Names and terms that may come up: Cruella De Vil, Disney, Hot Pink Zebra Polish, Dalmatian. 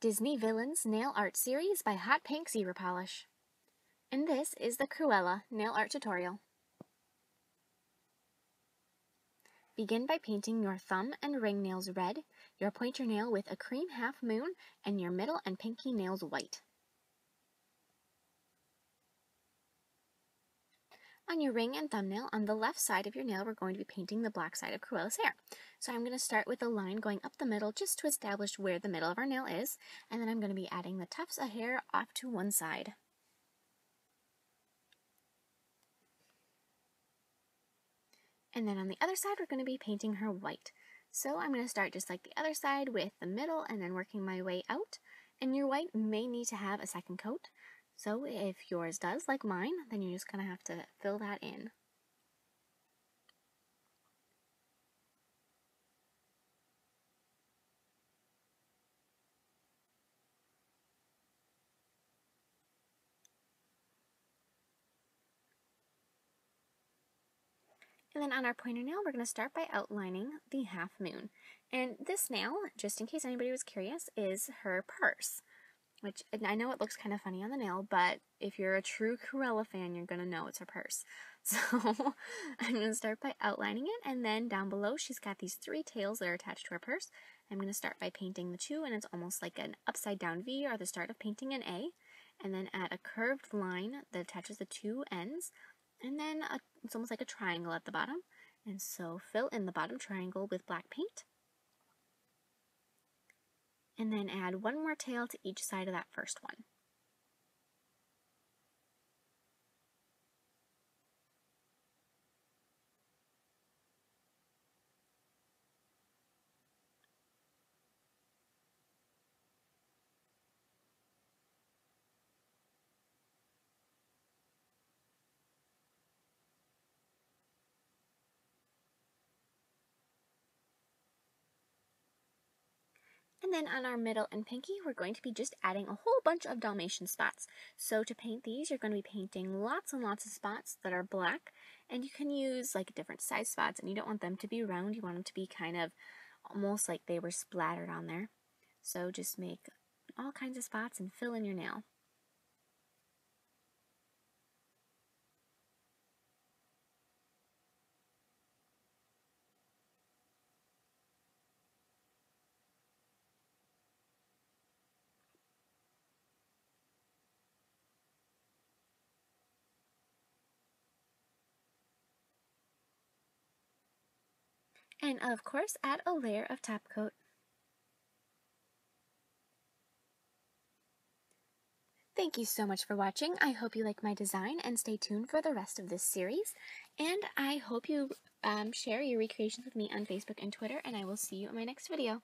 Disney Villains Nail Art Series by Hot Pink Zebra Polish. And this is the Cruella nail art tutorial. Begin by painting your thumb and ring nails red, your pointer nail with a cream half moon, and your middle and pinky nails white. On your ring and thumbnail, on the left side of your nail, we're going to be painting the black side of Cruella's hair. So I'm going to start with a line going up the middle just to establish where the middle of our nail is, and then I'm going to be adding the tufts of hair off to one side. And then on the other side, we're going to be painting her white. So I'm going to start just like the other side with the middle and then working my way out. And your white may need to have a second coat. So if yours does, like mine, then you're just going to have to fill that in. And then on our pointer nail, we're going to start by outlining the half moon. And this nail, just in case anybody was curious, is her purse. Which, I know it looks kind of funny on the nail, but if you're a true Cruella fan, you're going to know it's her purse. So, I'm going to start by outlining it, and then down below, she's got these three tails that are attached to her purse. I'm going to start by painting the two, and it's almost like an upside down V, or the start of painting an A. And then add a curved line that attaches the two ends, and then it's almost like a triangle at the bottom. And so, fill in the bottom triangle with black paint. And then add one more tail to each side of that first one. And then on our middle and pinky, we're going to be just adding a whole bunch of Dalmatian spots. So to paint these, you're going to be painting lots and lots of spots that are black. And you can use like different size spots, and you don't want them to be round. You want them to be kind of almost like they were splattered on there. So just make all kinds of spots and fill in your nail. And of course, add a layer of top coat. Thank you so much for watching. I hope you like my design and stay tuned for the rest of this series. And I hope you share your recreations with me on Facebook and Twitter, and I will see you in my next video.